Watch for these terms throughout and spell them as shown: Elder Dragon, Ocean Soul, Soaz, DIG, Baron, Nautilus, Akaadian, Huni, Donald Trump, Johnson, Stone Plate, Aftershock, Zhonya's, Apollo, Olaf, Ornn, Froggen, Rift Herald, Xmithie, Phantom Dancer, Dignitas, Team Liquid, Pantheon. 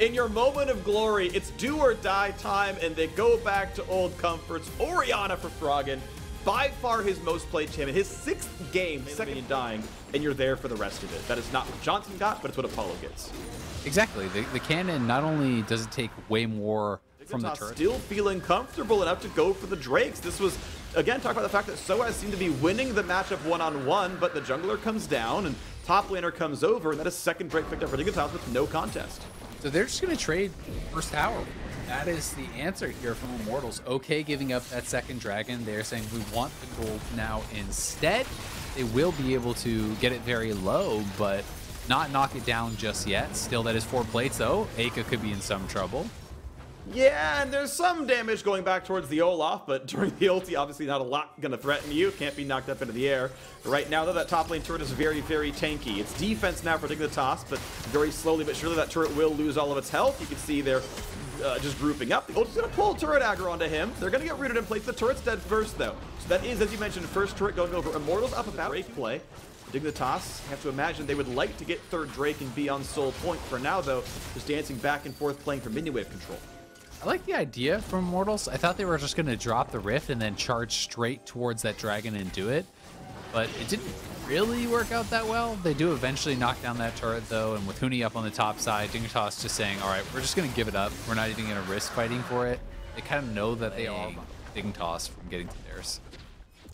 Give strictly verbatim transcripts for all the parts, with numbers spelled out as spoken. In your moment of glory, it's do or die time, and they go back to old comforts. Orianna for Froggen, by far his most played champion, his sixth game, second dying, and you're there for the rest of it. That is not what Johnson got, but it's what Apollo gets. Exactly. The, the cannon, not only does it take way more from the turret. Still feeling comfortable enough to go for the Drakes. This was, again, talk about the fact that Soaz seemed to be winning the matchup one-on-one, but the jungler comes down and top laner comes over, and that is second Drake picked up for Dignitas with no contest. So they're just going to trade first tower. That is the answer here from Immortals. Okay, giving up that second dragon. They're saying we want the gold now instead. They will be able to get it very low, but not knock it down just yet. Still, that is four plates, though. Aka could be in some trouble. Yeah, and there's some damage going back towards the Olaf, but during the ulti, obviously not a lot going to threaten you. Can't be knocked up into the air. Right now, though, that top lane turret is very, very tanky. It's defense now for Dignitas, but very slowly but surely that turret will lose all of its health. You can see they're uh, just grouping up. The ulti's going to pull turret aggro onto him. They're going to get rooted in place. The turret's dead first, though. So that is, as you mentioned, first turret going over. Immortals up about break play. Dignitas, have to imagine they would like to get third Drake and be on Soul Point. For now, though, just dancing back and forth, playing for minion wave control. I like the idea from Immortals. I thought they were just going to drop the Rift and then charge straight towards that dragon and do it. But it didn't really work out that well. They do eventually knock down that turret, though, and with Huni up on the top side, Dignitas just saying, all right, we're just going to give it up. We're not even going to risk fighting for it. They kind of know that they are Dignitas from getting to theirs.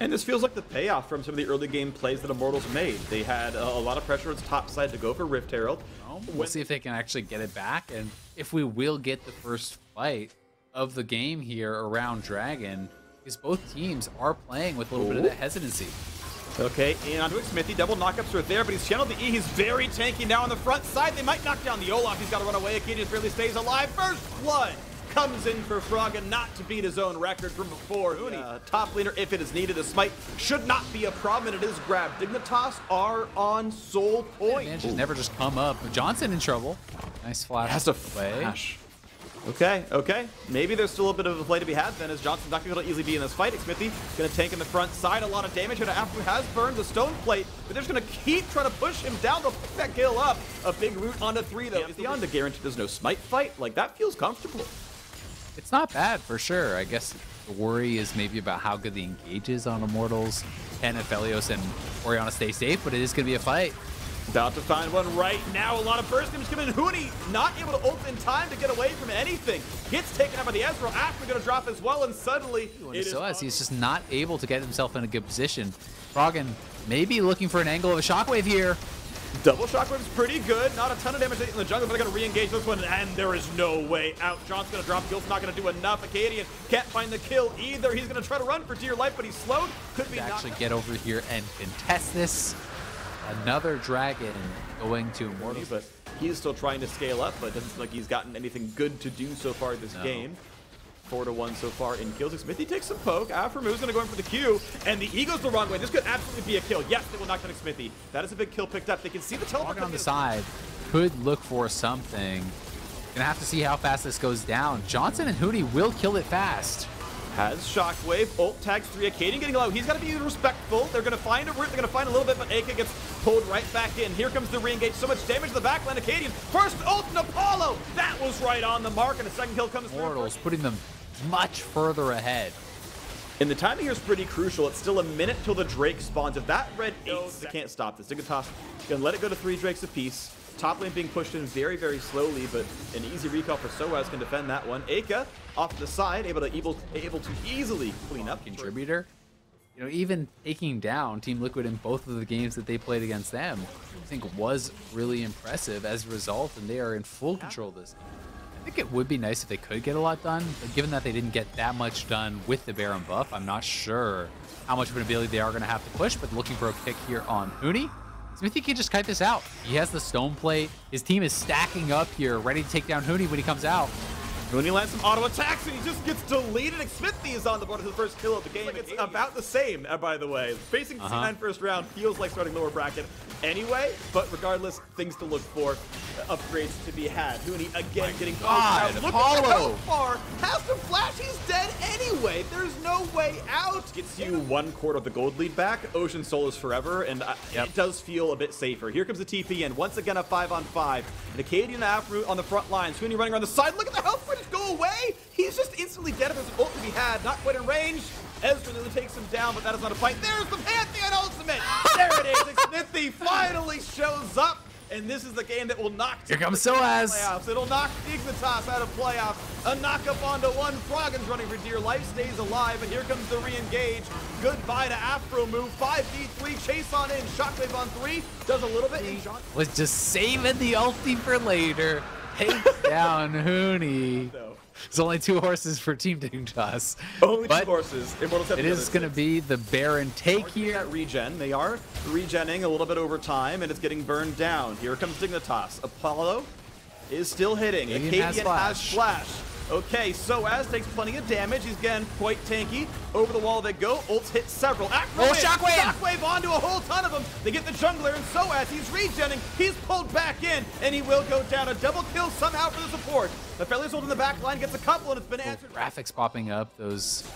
And this feels like the payoff from some of the early game plays that Immortals made. They had uh, a lot of pressure on its top side to go for Rift Herald. Well, we'll see if they can actually get it back, and if we will get the first fight of the game here around Dragon, because both teams are playing with a little Ooh. bit of that hesitancy. Okay, and onto Xmithie. Double knockups are there, but he's channeled the E. He's very tanky now on the front side. They might knock down the Olaf. He's got to run away. Akaadian barely stays alive. First blood comes in for Froggen, not to beat his own record from before. Huni, uh, top laner, if it is needed, a smite should not be a problem, and it is grabbed. Dignitas are on Soul Point. Advantages never just come up. Johnson in trouble. Nice flash. That's a flash. Okay, okay. Maybe there's still a bit of a play to be had then, as Johnson's not going to easily be in this fight. Xmithie going to tank in the front side. A lot of damage here to Aphromoo. Has burned the Stone Plate, but they're just going to keep trying to push him down. They'll pick that kill up. A big root onto three, though. Is the on to guarantee there's no smite fight? Like, that feels comfortable. It's not bad for sure. I guess the worry is maybe about how good the engage is on Immortals. Can Aphelios and Orianna stay safe, but it is going to be a fight. About to find one right now. A lot of burst damage coming in. Huni not able to ult in time to get away from anything. Gets taken out by the Ezreal. After going to drop as well, and suddenly it is Soaz. He's just not able to get himself in a good position. Froggen maybe looking for an angle of a shockwave here. Double shockwave's pretty good. Not a ton of damage in the jungle, but they're going to re-engage this one, and there is no way out. John's going to drop. Gilt's not going to do enough. Akaadian can't find the kill either. He's going to try to run for dear life, but he's slowed. Could be actually get over here and contest this. Another dragon going to Immortals. But he's still trying to scale up, but it doesn't seem like he's gotten anything good to do so far this no. game. Four to one so far in kills. Xmithie takes some poke. Aphromoo gonna go in for the Q, and the E goes the wrong way. This could absolutely be a kill. Yes, they will knock down Xmithie. That is a big kill picked up. They can see the teleport on the side. Could look for something. Gonna have to see how fast this goes down. Johnson and Huni will kill it fast. Has Shockwave, ult tags three, Akaadian getting low. He's got to be respectful. They're going to find a root. They're going to find a little bit, but Aka gets pulled right back in. Here comes the re-engage. So much damage to the backline. Akaadian, first ult and Apollo. That was right on the mark, and a second kill comes through. Immortals putting them much further ahead. And the timing here is pretty crucial. It's still a minute till the Drake spawns. If that red goes, they can't stop this. Dignitas going to let it go to three Drakes apiece. Top lane being pushed in very, very slowly, but an easy recall for Soaz can defend that one. Aka off to the side, able to able, able to easily clean up. Contributor, you know, even taking down Team Liquid in both of the games that they played against them, I think was really impressive as a result, and they are in full control of this. I think it would be nice if they could get a lot done, but given that they didn't get that much done with the Baron buff, I'm not sure how much of an ability they are going to have to push, but looking for a kick here on Huni. Xmithie can just kite this out. He has the Stone Plate. His team is stacking up here, ready to take down Huni when he comes out. When he lands some auto attacks and he just gets deleted, Xmithie is on the board for the first kill of the game. Like it's about the same, by the way. Facing uh-huh. C nine first round feels like starting lower bracket anyway, but regardless, things to look for, uh, upgrades to be had. Huni again My getting God, out. Look at how far has to flash. He's dead anyway. There's no way out. Gets you one quarter of the gold lead back. Ocean Soul is forever, and uh, yep. it does feel a bit safer. Here comes the T P, and once again a five on five. And Akaadian and Aphromoo on the front lines. Huni running around the side. Look at the health. Go away! He's just instantly dead if there's an ult to be had. Not quite in range. Ezreal really takes him down, but that is not a fight. There's the Pantheon ultimate! There it is! Xmithie finally shows up, and this is the game that will knock Here comes Soaz. It'll knock Dignitas out of playoffs. A knock-up onto one. Froggen's running for dear life, stays alive, and here comes the re-engage. Goodbye to Aphromoo. five v three, chase on in. Shockwave on three, does a little bit. He was just saving the ulti for later. Takes down Huni. There's only two horses for Team Dignitas. Only but two horses. Immortals have it is going to be the Baron take North here. At regen. They are regenning a little bit over time, and it's getting burned down. Here comes Dignitas. Apollo is still hitting. Akaadian has flash. flash. Okay, Soaz takes plenty of damage. He's again quite tanky. Over the wall they go. Ults hit several. Aphromoo, shockwave! Shockwave onto a whole ton of them. They get the jungler, and Soaz, he's regenning. He's pulled back in, and he will go down. A double kill somehow for the support. The Aphelios holding the back line gets a couple, and it's been answered. Graphics popping up, those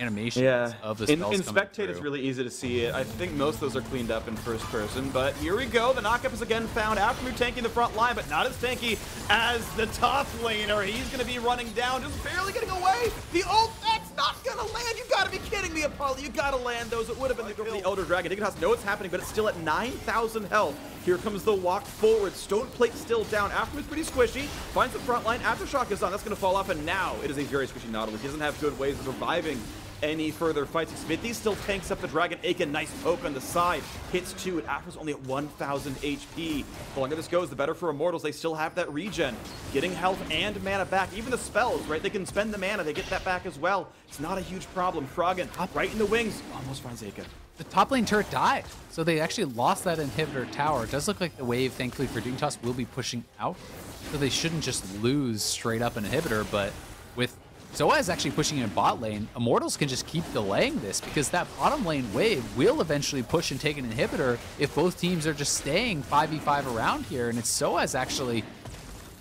animations yeah. of the spells. In, in Spectate, it's really easy to see it. I think most of those are cleaned up in first person, but here we go. The knock-up is again found. Aphromoo tanking the front line, but not as tanky as the top laner. He's going to be running down, just barely getting away. The ult, that's not going to land. You got to be kidding me, Apollo. You got to land those. It would have been the, the Elder Dragon. Dignitas know it's happening, but it's still at nine thousand health. Here comes the walk forward. Stone Plate still down. Aphromoo pretty squishy. Finds the front line. Aftershock is on. That's going to fall off, and now it is a very squishy Nautilus. He doesn't have good ways of surviving any further fights. Xmithie still tanks up the Dragon. Aiken, nice poke on the side. Hits two, and Aphro's only at one thousand H P. The longer this goes, the better for Immortals. They still have that regen. Getting health and mana back. Even the spells, right? They can spend the mana. They get that back as well. It's not a huge problem. Froggen, right in the wings. Almost finds Aiken. The top lane turret died, so they actually lost that inhibitor tower. It does look like the wave, thankfully, for Dignitas will be pushing out. So they shouldn't just lose straight up an inhibitor, but with Soaz actually pushing in bot lane, Immortals can just keep delaying this because that bottom lane wave will eventually push and take an inhibitor if both teams are just staying five v five around here, and it's Soaz actually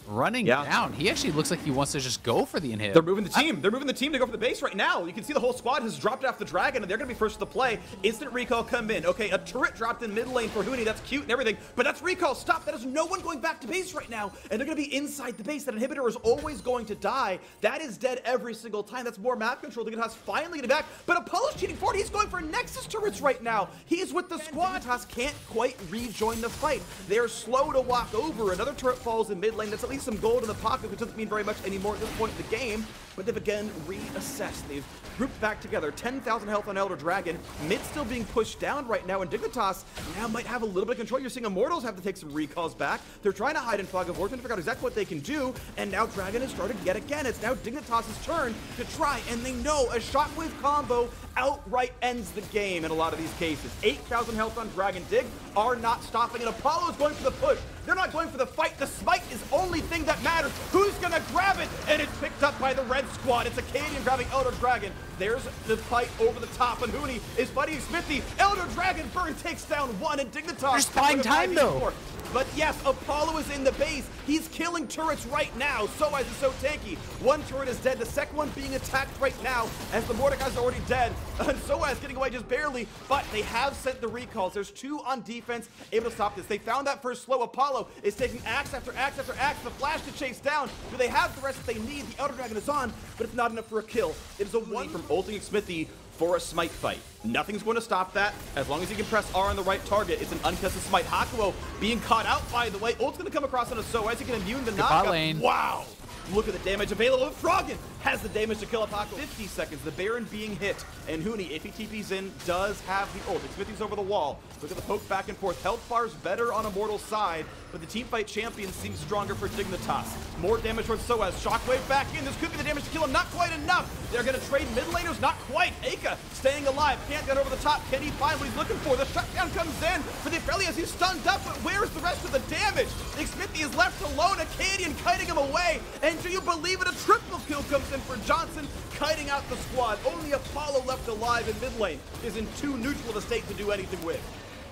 running yeah. down. He actually looks like he wants to just go for the inhib. They're moving the team. I, they're moving the team to go for the base right now. You can see the whole squad has dropped off the Dragon, and they're going to be first to the play. Instant recall come in. Okay, a turret dropped in mid lane for Huni. That's cute and everything, but that's recall. Stop. That is no one going back to base right now, and they're going to be inside the base. That inhibitor is always going to die. That is dead every single time. That's more map control. Dignitas finally getting back, but Apollo's cheating forward. He's going for Nexus turrets right now. He's with the squad. Dignitas can't quite rejoin the fight. They're slow to walk over. Another turret falls in mid lane. That's at least some gold in the pocket, which doesn't mean very much anymore at this point in the game, but they've again reassessed. They've grouped back together. ten thousand health on Elder Dragon. Mid still being pushed down right now, and Dignitas now might have a little bit of control. You're seeing Immortals have to take some recalls back. They're trying to hide in Fog of War, trying to figure out exactly what they can do, and now Dragon has started yet again. It's now Dignitas' turn to try, and they know a Shockwave combo outright ends the game in a lot of these cases. eight thousand health on Dragon. Dig are not stopping, and Apollo is going for the push. They're not going for the fight. The smite is only thing that matters. Who's going to grab it? And it's picked up by the red squad. It's Akaadian grabbing Elder Dragon. There's the fight over the top, and Huni is fighting Xmithie. Elder Dragon burn takes down one, and Dignitas. There's buying time, though. Before. But yes, Apollo is in the base. He's killing turrets right now. Soaz is so tanky. One turret is dead. The second one being attacked right now as the Mordekaiser is already dead. And Soaz getting away just barely, but they have sent the recalls. There's two on defense able to stop this. They found that first slow. Apollo is taking axe after axe after axe. The flash to chase down. Do they have the rest that they need? The Elder Dragon is on, but it's not enough for a kill. It is a one from ulting Xmithie for a smite fight. Nothing's going to stop that. As long as you can press R on the right target, it's an untested smite. Hakuo being caught out, by the way. Ult's going to come across on a Soaz. He can immune the knockout. Wow! Look at the damage available. Froggen has the damage to kill Apocalypse. fifty seconds, the Baron being hit. And Huni, if he T Ps in, does have the ult. Xmithie's over the wall. Look at the poke back and forth. Health bar's better on Immortal's side, but the team fight champion seems stronger for Dignitas. More damage towards Soaz. Shockwave back in. This could be the damage to kill him. Not quite enough. They're going to trade mid laners. Not quite. Aka staying alive. Can't get over the top. Can he find what he's looking for? The shutdown comes in for the Aphelios. He's stunned up, but where's the rest of the damage? Xmithie is left alone. Akaadian kiting him away. And And do you believe it? A triple kill comes in for Johnson, kiting out the squad. Only Apollo left alive in mid lane is in too neutral a state to do anything with.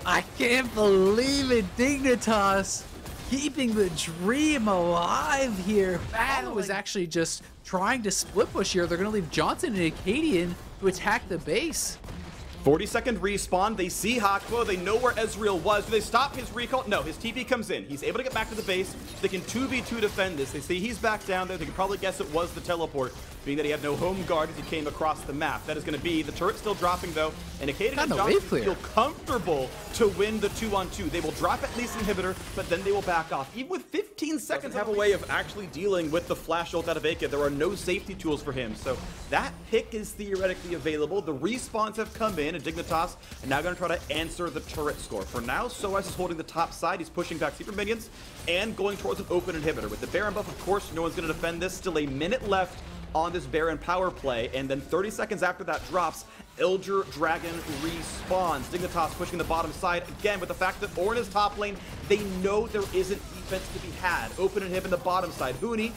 I can't believe it. Dignitas keeping the dream alive here. Battle is actually just trying to split push here. They're going to leave Johnson and Akaadian to attack the base. forty second respawn. They see Hakpo. They know where Ezreal was. Do they stop his recall? No, his T P comes in. He's able to get back to the base. They can two v two defend this. They see he's back down there. They can probably guess it was the teleport, being that he had no home guard as he came across the map. That is going to be the turret still dropping, though. And Akaadian and Johnson feel comfortable to win the two on two. They will drop at least inhibitor, but then they will back off. Even with fifteen seconds, have a way of actually dealing with the flash ult out of Aka. There are no safety tools for him. So that pick is theoretically available. The respawns have come in. And Dignitas are now going to try to answer the turret score. For now, Soaz is holding the top side. He's pushing back super minions and going towards an open inhibitor. With the Baron buff, of course, no one's going to defend this. Still a minute left on this Baron power play. And then thirty seconds after that drops, Elder Dragon respawns. Dignitas pushing the bottom side again with the fact that Ornn is top lane. They know there isn't defense to be had. Open inhib in the bottom side. Huni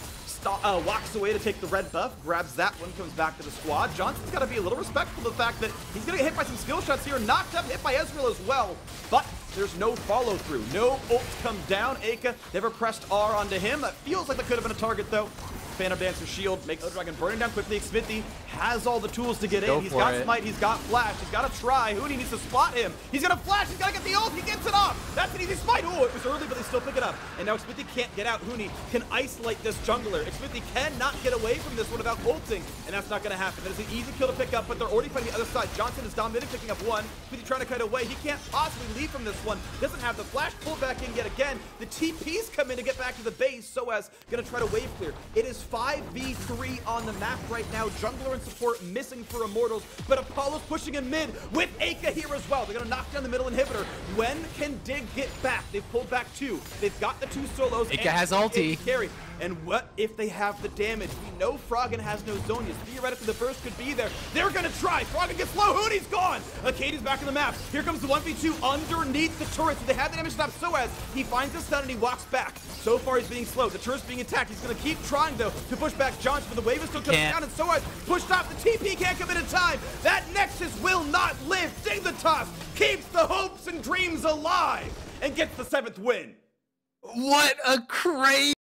Uh, walks away to take the red buff, grabs that one, comes back to the squad. Johnson's got to be a little respectful of the fact that he's going to get hit by some skill shots here, knocked up, hit by Ezreal as well, but there's no follow through. No ults come down. Aka never pressed R onto him. That feels like that could have been a target, though. Phantom Dancer shield makes Elder Dragon burning down quickly. Xmithie has all the tools to get Go in. He's got it. Smite, he's got flash, he's got to try. Huni needs to spot him. He's going to flash, he's got to get the ult, he gets it off. That's an easy smite. Oh, it was early, but they still pick it up. And now Xmithie can't get out. Huni can isolate this jungler. Xmithie cannot get away from this one without ulting, and that's not going to happen. That is an easy kill to pick up, but they're already fighting the other side. Johnson is dominating, picking up one. Xmithie trying to cut away. He can't possibly leave from this one. Doesn't have the flash, pulled back in yet again. The T Ps come in to get back to the base. Soaz going to try to wave clear. It is five v three on the map right now. Jungler and support missing for Immortals, but Apollo's pushing in mid with Aka here as well. They're going to knock down the middle inhibitor. When can Dig get back? They've pulled back two. They've got the two solos. Aka has ulti. Carry. And what if they have the damage? We know Froggen has no Zhonya's. Theoretically, the first could be there. They're going to try. Froggen gets low. Huni's gone. Akaadian's back in the map. Here comes the one v two underneath the turret. So they have the damage stop. Soaz, he finds the stun and he walks back. So far, he's being slow. The turret's being attacked. He's going to keep trying, though, to push back Johnson, but the wave is still coming down. And Soaz pushed off. The T P can't come in in time. That Nexus will not live. Dignitas keeps the hopes and dreams alive and gets the seventh win. What a crazy...